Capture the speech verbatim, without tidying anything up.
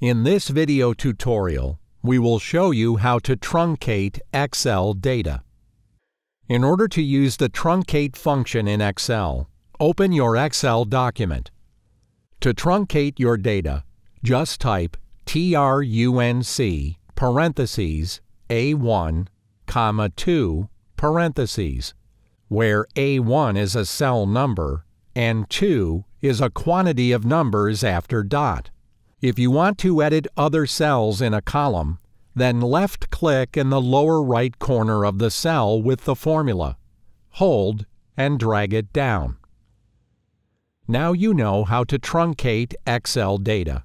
In this video tutorial, we will show you how to truncate Excel data. In order to use the truncate function in Excel, open your Excel document. To truncate your data, just type trunc parentheses A one, comma two parentheses, where A one is a cell number and two is a quantity of numbers after dot. If you want to edit other cells in a column, then left-click in the lower right corner of the cell with the formula, hold and drag it down. Now you know how to truncate Excel data.